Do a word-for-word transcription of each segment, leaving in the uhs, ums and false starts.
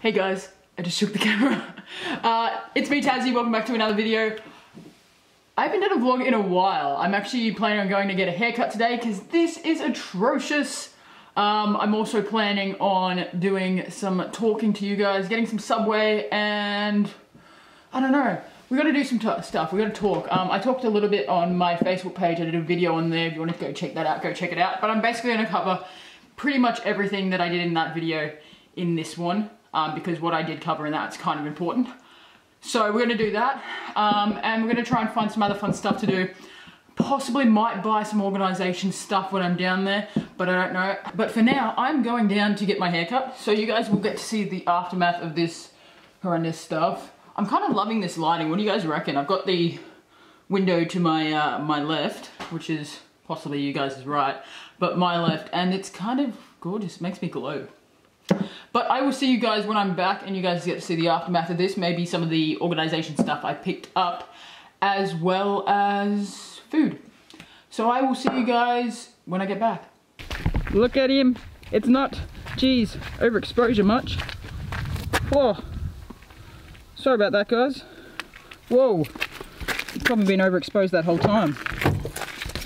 Hey guys, I just shook the camera. Uh, it's me, Tazi, welcome back to another video. I haven't done a vlog in a while. I'm actually planning on going to get a haircut today because this is atrocious. Um, I'm also planning on doing some talking to you guys, getting some Subway, and I don't know. We gotta do some stuff, we gotta talk. Um, I talked a little bit on my Facebook page, I did a video on there. If you wanna go check that out, go check it out. But I'm basically gonna cover pretty much everything that I did in that video in this one, um, because what I did cover in that's kind of important. So we're gonna do that, um, and we're gonna try and find some other fun stuff to do. Possibly might buy some organization stuff when I'm down there, but I don't know. But for now, I'm going down to get my haircut, so you guys will get to see the aftermath of this horrendous stuff. I'm kind of loving this lighting. What do you guys reckon? I've got the window to my uh, my left, which is possibly you guys' right, but my left, and it's kind of gorgeous. It makes me glow. But I will see you guys when I'm back, and you guys get to see the aftermath of this. Maybe some of the organization stuff I picked up, as well as food. So I will see you guys when I get back. Look at him. It's not, geez, overexposure much. Whoa. Sorry about that, guys. Whoa, it's probably been overexposed that whole time.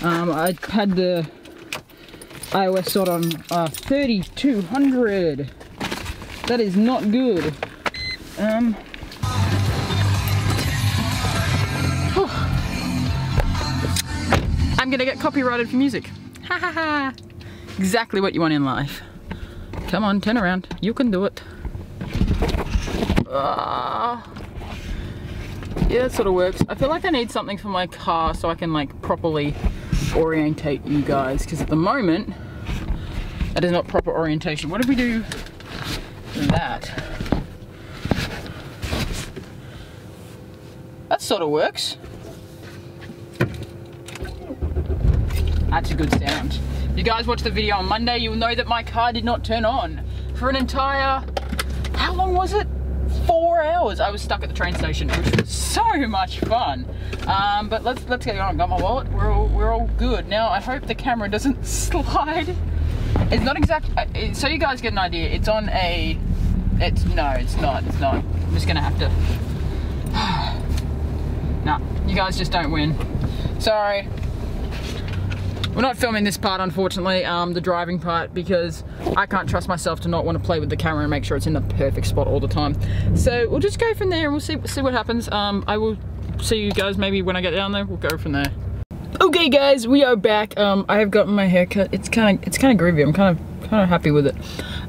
Um, I had the iOS sort on uh, thirty-two hundred. That is not good. Um, I'm gonna get copyrighted for music. Ha ha ha. Exactly what you want in life. Come on, turn around. You can do it. Uh, yeah, that sort of works. I feel like I need something for my car so I can like properly orientate you guys, because at the moment that is not proper orientation. What if we do that? That sort of works. That's a good sound. If you guys watch the video on Monday, you'll know that my car did not turn on for an entire, how long was it? four hours. I was stuck at the train station, which was so much fun. Um, but let's let's get on. I've got my wallet. We're all, we're all good. Now I hope the camera doesn't slide. It's not exact. It, so you guys get an idea. It's on a. It's no. It's not. It's not. I'm just gonna have to. Nah. You guys just don't win. Sorry. We're not filming this part, unfortunately, um, the driving part, because I can't trust myself to not want to play with the camera and make sure it's in the perfect spot all the time. So we'll just go from there and we'll see, see what happens. Um, I will see you guys maybe when I get down there. We'll go from there. Okay, guys, we are back. Um, I have gotten my haircut. It's kind of it's kind of groovy. I'm kind of kind of happy with it.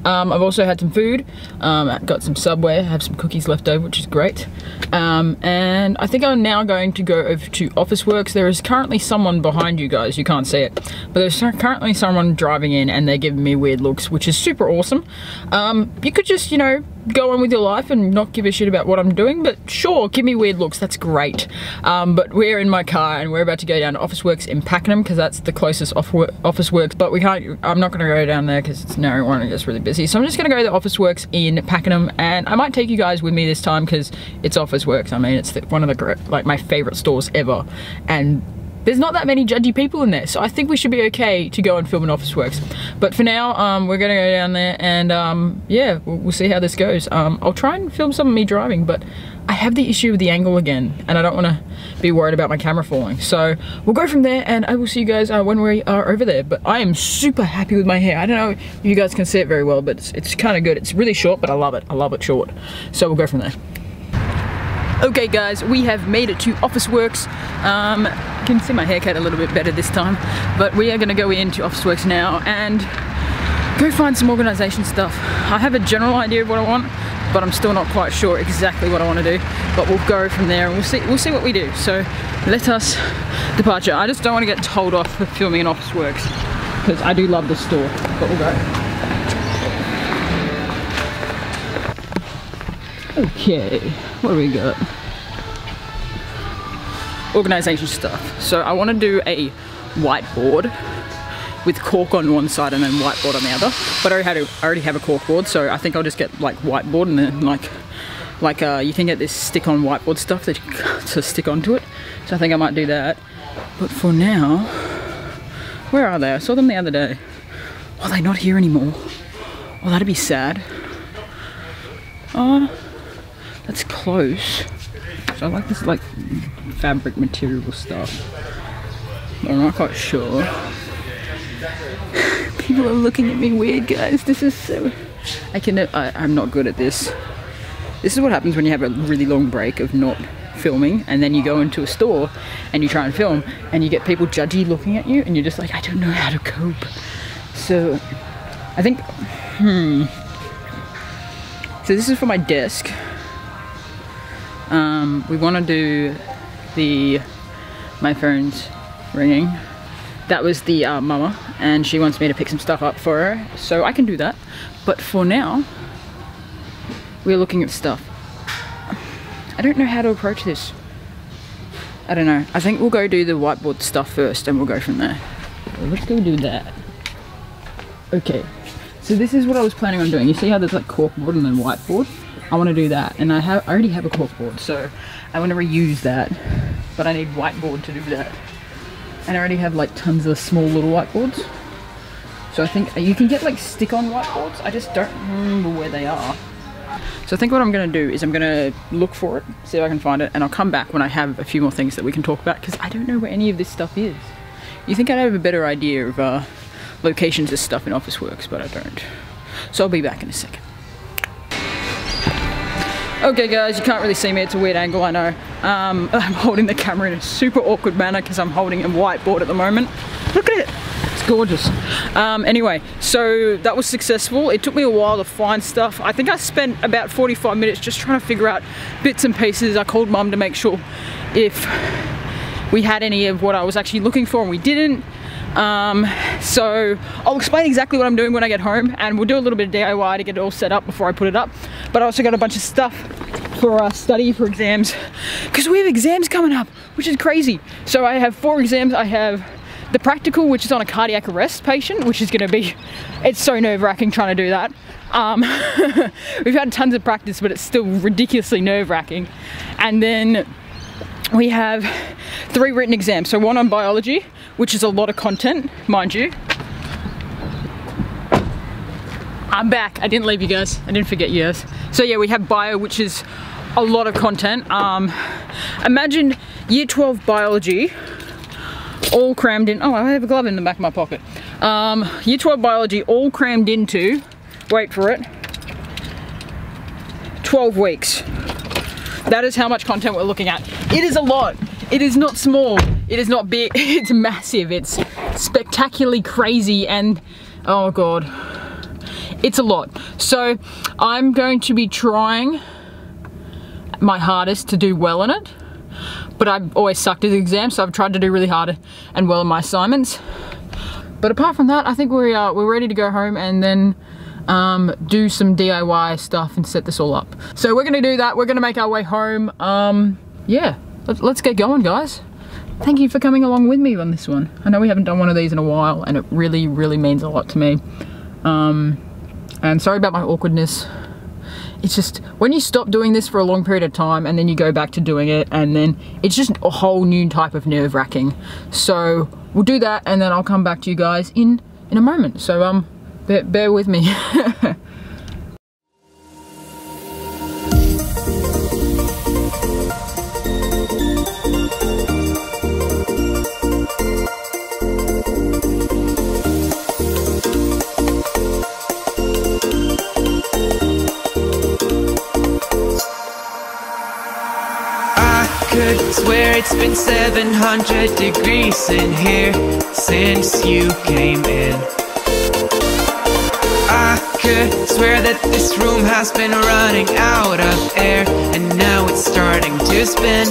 Um, I've also had some food. Um, I got some Subway. I have some cookies left over, which is great. Um, and I think I'm now going to go over to Officeworks. There is currently someone behind you guys. You can't see it, but there's currently someone driving in, and they're giving me weird looks, which is super awesome. Um, you could just, you know, go on with your life and not give a shit about what I'm doing, but sure, give me weird looks. That's great. Um, but we're in my car, and we're about to go down to Officeworks in Pakenham, because that's the closest off Officeworks. But we can't. I'm not going to go down there because it's no one. It's just really busy. So I'm just going to go to Officeworks in Pakenham, and I might take you guys with me this time because it's Officeworks. I mean, it's the, one of the like my favorite stores ever, and there's not that many judgy people in there, so I think we should be okay to go and film an Officeworks. But for now, um, we're going to go down there, and um, yeah, we'll, we'll see how this goes. Um, I'll try and film some of me driving, but I have the issue with the angle again, and I don't want to be worried about my camera falling. So we'll go from there, and I will see you guys uh, when we are over there. But I am super happy with my hair. I don't know if you guys can see it very well, but it's, it's kind of good. It's really short, but I love it. I love it short. So we'll go from there. Okay, guys, we have made it to Officeworks. Um, I can see my haircut a little bit better this time, but we are going to go into Officeworks now and go find some organization stuff. I have a general idea of what I want, but I'm still not quite sure exactly what I want to do. But we'll go from there, and we'll see. We'll see what we do. So let us departure. I just don't want to get told off for filming in Officeworks because I do love the store. But we'll go. Okay, what do we got? Organization stuff. So I want to do a whiteboard with cork on one side and then whiteboard on the other. But I already, had a, I already have a cork board, so I think I'll just get like whiteboard and then like, like uh, you can get this stick on whiteboard stuff that you to stick onto it. So I think I might do that. But for now, where are they? I saw them the other day. Are they not here anymore? Well, that'd be sad. Oh, that's close. So I like this like fabric material stuff. But I'm not quite sure. People are looking at me weird, guys. This is so... I can... I, I'm not good at this. This is what happens when you have a really long break of not filming, and then you go into a store and you try and film and you get people judgy looking at you and you're just like, I don't know how to cope. So I think hmm so this is for my desk. Um, we want to do the my phone's ringing. That was the uh, mama, and she wants me to pick some stuff up for her, so I can do that, but for now we're looking at stuff. I don't know how to approach this. I don't know. I think we'll go do the whiteboard stuff first and we'll go from there. So let's go do that. Okay. So this is what I was planning on doing. You see how there's like corkboard and then whiteboard? I want to do that. And I have I already have a corkboard, so I want to reuse that. But I need whiteboard to do that. And I already have like tons of small little whiteboards. So I think you can get like stick-on whiteboards. I just don't remember where they are. So I think what I'm going to do is I'm going to look for it, see if I can find it, and I'll come back when I have a few more things that we can talk about, because I don't know where any of this stuff is. You think I'd have a better idea of uh, locations of stuff in Officeworks, but I don't. So I'll be back in a second. Okay guys, you can't really see me, it's a weird angle, I know. Um, I'm holding the camera in a super awkward manner because I'm holding a whiteboard at the moment. Look at it! Gorgeous. Um, anyway, so that was successful. It took me a while to find stuff. I think I spent about forty-five minutes just trying to figure out bits and pieces. I called mum to make sure if we had any of what I was actually looking for, and we didn't. Um, so I'll explain exactly what I'm doing when I get home, and we'll do a little bit of D I Y to get it all set up before I put it up. But I also got a bunch of stuff for our study for exams, because we have exams coming up, which is crazy. So I have four exams. I have the practical, which is on a cardiac arrest patient, which is gonna be, it's so nerve-wracking trying to do that. Um, we've had tons of practice, but it's still ridiculously nerve-wracking. And then we have three written exams. So one on biology, which is a lot of content, mind you. I'm back, I didn't leave you guys. I didn't forget you guys. So yeah, we have bio, which is a lot of content. Um, imagine year twelve biology, all crammed in. Oh, I have a glove in the back of my pocket. Um, year twelve biology all crammed into, wait for it, twelve weeks. That is how much content we're looking at. It is a lot. It is not small. It is not big. It's massive. It's spectacularly crazy, and oh god, it's a lot. So I'm going to be trying my hardest to do well in it. But I've always sucked at the exam, so I've tried to do really hard and well in my assignments. But apart from that, I think we are, we're ready to go home and then um, do some D I Y stuff and set this all up. So we're gonna do that, we're gonna make our way home. Um, yeah, let's, let's get going, guys. Thank you for coming along with me on this one. I know we haven't done one of these in a while, and it really, really means a lot to me. Um, and sorry about my awkwardness. It's just, when you stop doing this for a long period of time and then you go back to doing it, and then it's just a whole new type of nerve-wracking. So we'll do that, and then I'll come back to you guys in, in a moment. So um, bear, bear with me. Swear it's been seven hundred degrees in here since you came in. I could swear that this room has been running out of air, and now it's starting to spin.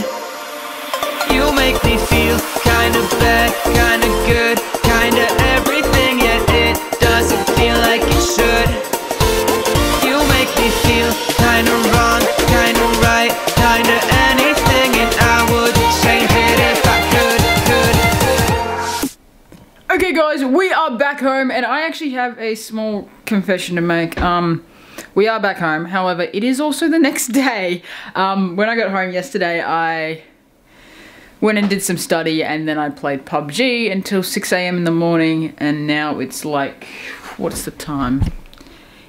You make me feel kinda bad, kinda good, kinda everything, yet it doesn't feel like it should. You make me feel kinda wrong, kinda right, kinda anything. Okay guys, we are back home, and I actually have a small confession to make. Um, we are back home, however, it is also the next day. Um, when I got home yesterday, I went and did some study, and then I played P U B G until six A M in the morning, and now it's like, what's the time?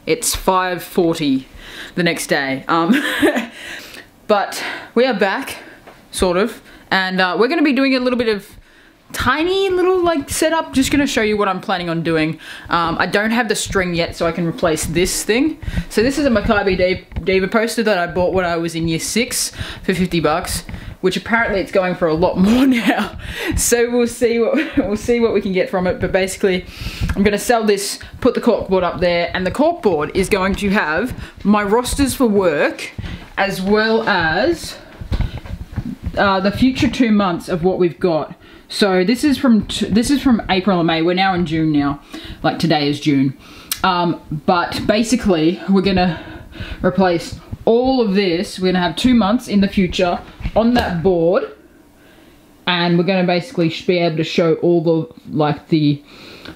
It's five forty the next day. Um, but we are back, sort of. And uh, we're going to be doing a little bit of tiny little like setup. Just going to show you what I'm planning on doing. Um, I don't have the string yet, so I can replace this thing. So this is a Maccabi Diva poster that I bought when I was in year six for fifty bucks, which apparently it's going for a lot more now. So we'll see what we'll see what we can get from it. But basically, I'm going to sell this, put the corkboard up there, and the corkboard is going to have my rosters for work, as well as uh, the future two months of what we've got. So this is from t this is from April and May. We're now in June now. Like today is June. Um, but basically, we're gonna replace all of this. We're gonna have two months in the future on that board, and we're going to basically be able to show all the like the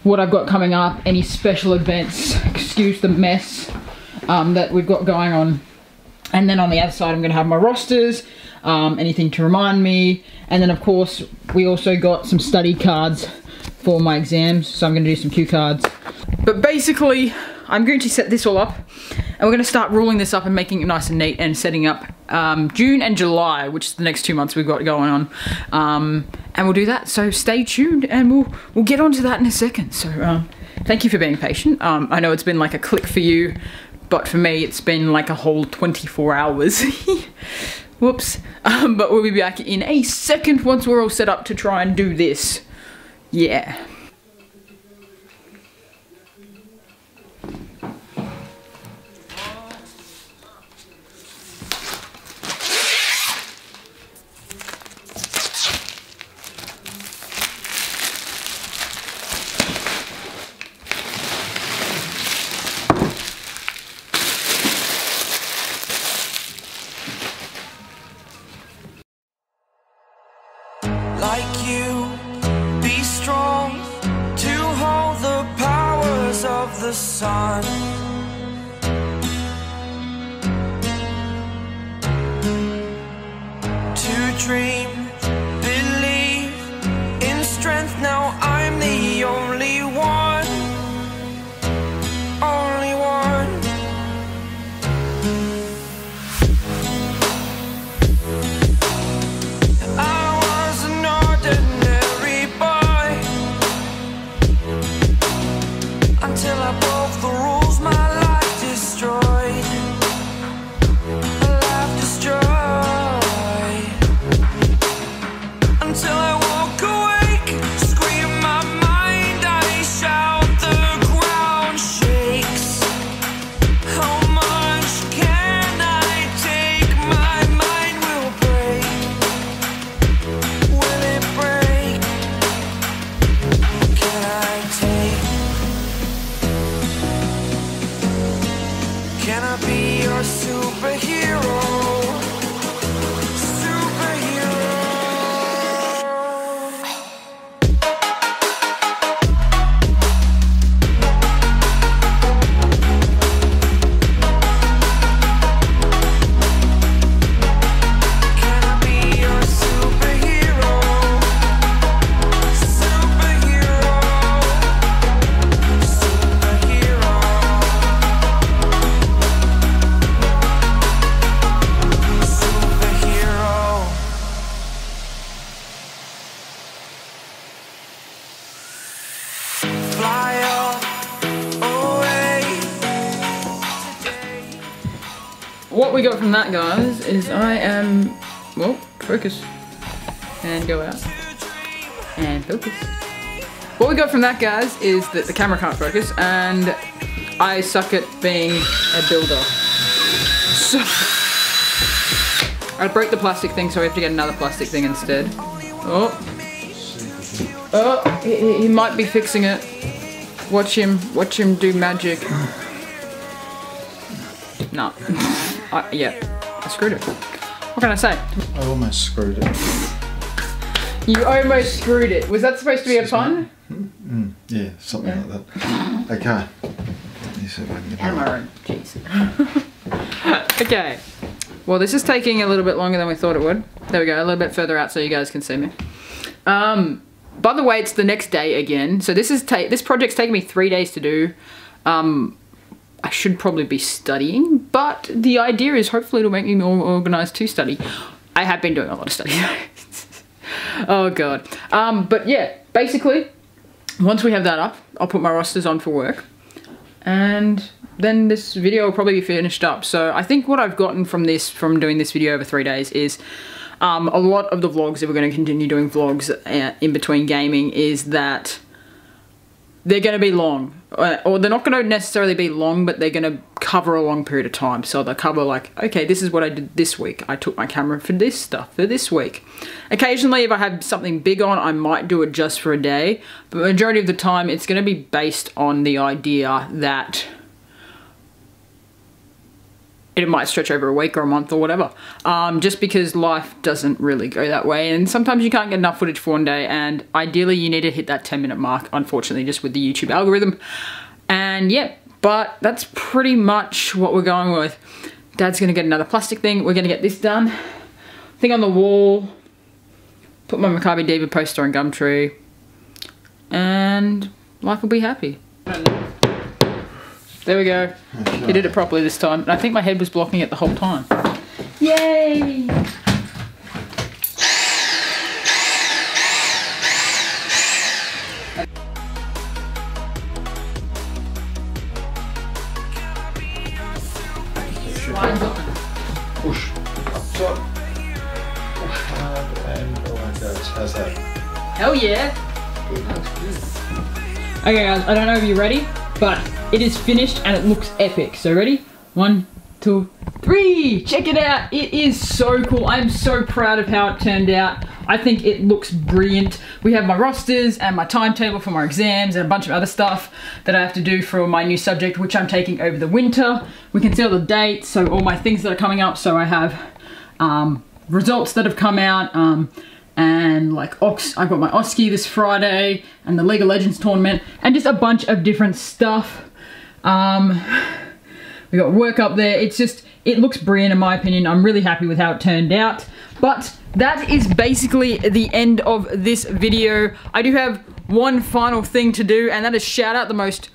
what I've got coming up, any special events, excuse the mess um, that we've got going on. And then on the other side, I'm going to have my rosters, um, anything to remind me, and then of course we also got some study cards for my exams, so I'm going to do some cue cards. But basically, I'm going to set this all up, and we're going to start ruling this up and making it nice and neat and setting up um, June and July, which is the next two months we've got going on. Um, and we'll do that, so stay tuned, and we'll we'll get onto that in a second. So um, thank you for being patient. Um, I know it's been like a click for you, but for me it's been like a whole twenty-four hours. Whoops. Um, but we'll be back in a second once we're all set up to try and do this. Yeah. What we got from that, guys, is I am, well, focus, and go out, and focus. What we got from that, guys, is that the camera can't focus, and I suck at being a builder. So, I broke the plastic thing, so we have to get another plastic thing instead. Oh, oh, he, he might be fixing it. Watch him, watch him do magic. No. Uh, yeah, I screwed it. What can I say? I almost screwed it. You almost screwed it. Was that supposed to be a pun? Mm, yeah, something yeah. like that. Okay. Let me see if I can get Hammer. Jeez. Okay. Well, this is taking a little bit longer than we thought it would. There we go. A little bit further out so you guys can see me. Um, by the way, it's the next day again. So this is ta this project's taken me three days to do. Um, I should probably be studying, but the idea is hopefully it'll make me more organized to study. I have been doing a lot of study. Oh god. Um, but yeah, basically, once we have that up, I'll put my rosters on for work, and then this video will probably be finished up. So I think what I've gotten from this, from doing this video over three days is um, a lot of the vlogs, if we're going to continue doing vlogs uh, in between gaming, is that they're going to be long. Or they're not going to necessarily be long, but they're going to cover a long period of time. So they'll cover like, okay, this is what I did this week. I took my camera for this stuff for this week. Occasionally, if I have something big on, I might do it just for a day. But the majority of the time, it's going to be based on the idea that it might stretch over a week or a month or whatever. Um, just because life doesn't really go that way. And sometimes you can't get enough footage for one day. And ideally, you need to hit that ten minute mark, unfortunately, just with the YouTube algorithm. And yeah, but that's pretty much what we're going with. Dad's going to get another plastic thing. We're going to get this done. Thing on the wall. Put my Maccabi Diva poster on Gumtree. And life will be happy. There we go. Okay. He did it properly this time. And I think my head was blocking it the whole time. Yay! Wind up. Push. Up top. Push hard and around those. How's that? Hell yeah! Good. That good. Okay guys, I don't know if you're ready, but it is finished and it looks epic. So ready? One, two, three! Check it out! It is so cool. I'm so proud of how it turned out. I think it looks brilliant. We have my rosters and my timetable for my exams and a bunch of other stuff that I have to do for my new subject, which I'm taking over the winter. We can see all the dates, so all my things that are coming up. So I have um, results that have come out. Um, And like, Ox, I've got my O S C E this Friday and the League of Legends tournament and just a bunch of different stuff. Um, we got work up there. It's just, it looks brilliant in my opinion. I'm really happy with how it turned out. But that is basically the end of this video. I do have one final thing to do, and that is shout out the most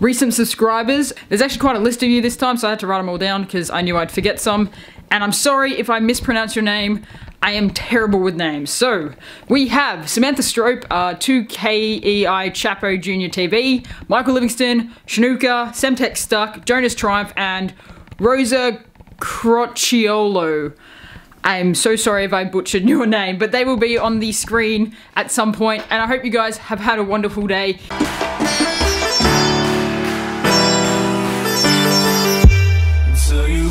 recent subscribers. There's actually quite a list of you this time, so I had to write them all down because I knew I'd forget some. And I'm sorry if I mispronounce your name. I am terrible with names. So, we have Samantha Strope, uh, two K E I Chapo Junior T V, Michael Livingston, Shanuka, Semtech Stuck, Jonas Triumph, and Rosa Crocciolo. I'm so sorry if I butchered your name, but they will be on the screen at some point, and I hope you guys have had a wonderful day. Until you